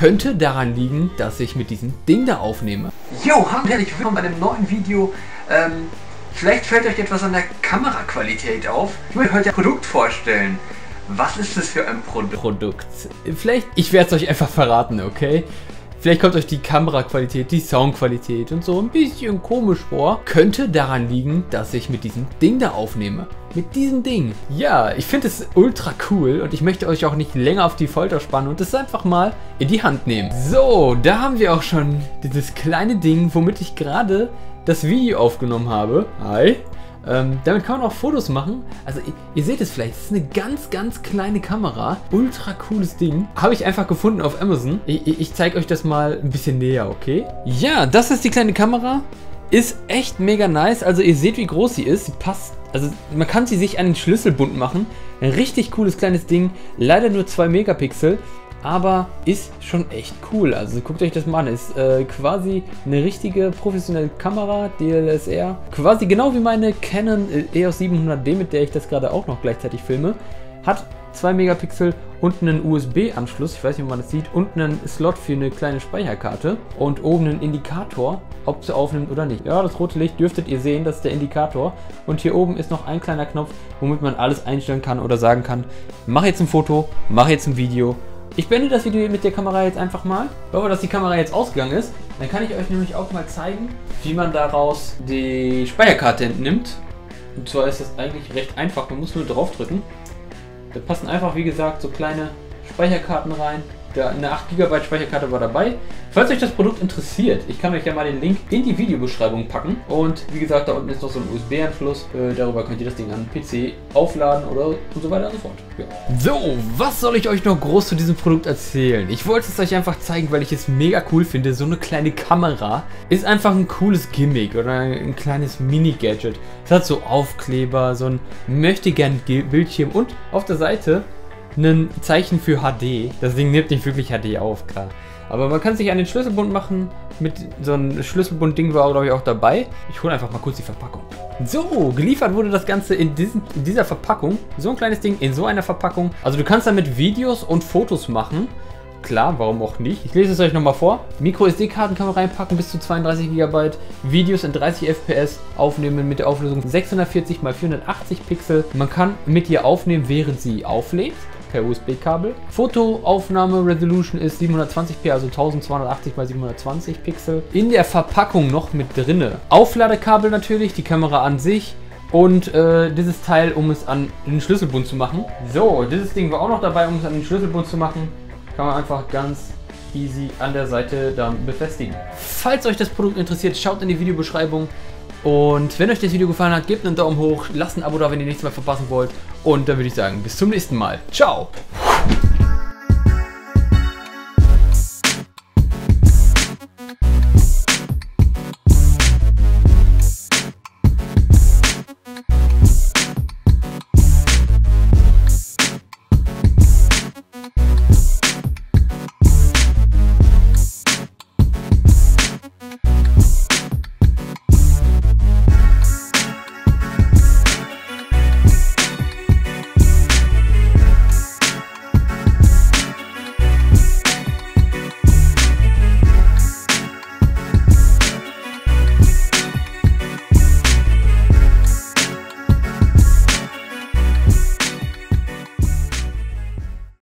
könnte daran liegen, dass ich mit diesem Ding da aufnehme. Jo, hallo, herzlich willkommen bei einem neuen Video. Vielleicht fällt euch etwas an der Kameraqualität auf. Ich möchte heute ein Produkt vorstellen. Was ist das für ein Produkt? Vielleicht, ich werde es euch einfach verraten, okay? Vielleicht kommt euch die Kameraqualität, die Soundqualität und so ein bisschen komisch vor. Könnte daran liegen, dass ich mit diesem Ding da aufnehme. Mit diesem Ding. Ja, ich finde es ultra cool und ich möchte euch auch nicht länger auf die Folter spannen und es einfach mal in die Hand nehmen. So, da haben wir auch schon dieses kleine Ding, womit ich gerade das Video aufgenommen habe. Hi. Damit kann man auch Fotos machen. Also ihr seht es vielleicht, es ist eine ganz kleine Kamera. Ultra cooles Ding. Habe ich einfach gefunden auf Amazon. Ich zeige euch das mal ein bisschen näher, okay? Ja, das ist die kleine Kamera. Ist echt mega nice. Also ihr seht, wie groß sie ist. Sie passt, also man kann sie sich an den Schlüsselbund machen. Ein richtig cooles kleines Ding. Leider nur 2 Megapixel. Aber ist schon echt cool. Also guckt euch das mal an. Ist quasi eine richtige professionelle Kamera, DLSR. Quasi genau wie meine Canon EOS 700D, mit der ich das gerade auch noch gleichzeitig filme. Hat 2 Megapixel und einen USB-Anschluss. Ich weiß nicht, ob man das sieht. Und einen Slot für eine kleine Speicherkarte. Und oben einen Indikator, ob sie aufnimmt oder nicht. Ja, das rote Licht dürftet ihr sehen. Das ist der Indikator. Und hier oben ist noch ein kleiner Knopf, womit man alles einstellen kann oder sagen kann: Mach jetzt ein Foto, mach jetzt ein Video. Ich beende das Video mit der Kamera jetzt einfach mal. Ich hoffe, dass die Kamera jetzt ausgegangen ist. Dann kann ich euch nämlich auch mal zeigen, wie man daraus die Speicherkarte entnimmt. Und zwar ist das eigentlich recht einfach. Man muss nur draufdrücken. Da passen einfach, wie gesagt, so kleine Speicherkarten rein. Da eine 8 GB Speicherkarte war dabei. Falls euch das Produkt interessiert, ich kann euch ja mal den Link in die Videobeschreibung packen. Und wie gesagt, da unten ist noch so ein USB-Anschluss. Darüber könnt ihr das Ding an den PC aufladen oder und so weiter und so fort. Ja. So, was soll ich euch noch groß zu diesem Produkt erzählen? Ich wollte es euch einfach zeigen, weil ich es mega cool finde. So eine kleine Kamera ist einfach ein cooles Gimmick oder ein kleines Mini-Gadget. Es hat so Aufkleber, so ein Möchtegern-Bildschirm und auf der Seite ein Zeichen für HD. Das Ding nimmt nicht wirklich HD auf, klar. Aber man kann sich einen Schlüsselbund machen. Mit so einem Schlüsselbund-Ding war, glaube ich, auch dabei. Ich hole einfach mal kurz die Verpackung. So, geliefert wurde das Ganze in dieser Verpackung. So ein kleines Ding in so einer Verpackung. Also du kannst damit Videos und Fotos machen. Klar, warum auch nicht? Ich lese es euch nochmal vor. Micro-SD-Karten kann man reinpacken, bis zu 32 GB. Videos in 30 FPS aufnehmen mit der Auflösung 640×480 Pixel. Man kann mit ihr aufnehmen, während sie auflädt. Per USB-Kabel. Fotoaufnahme-Resolution ist 720p, also 1280×720 Pixel. In der Verpackung noch mit drinne. Aufladekabel natürlich, die Kamera an sich und dieses Teil, um es an den Schlüsselbund zu machen. So, dieses Ding war auch noch dabei, um es an den Schlüsselbund zu machen. Kann man einfach ganz easy an der Seite dann befestigen. Falls euch das Produkt interessiert, schaut in die Videobeschreibung. Und wenn euch das Video gefallen hat, gebt einen Daumen hoch, lasst ein Abo da, wenn ihr nichts mehr verpassen wollt. Und dann würde ich sagen, bis zum nächsten Mal. Ciao!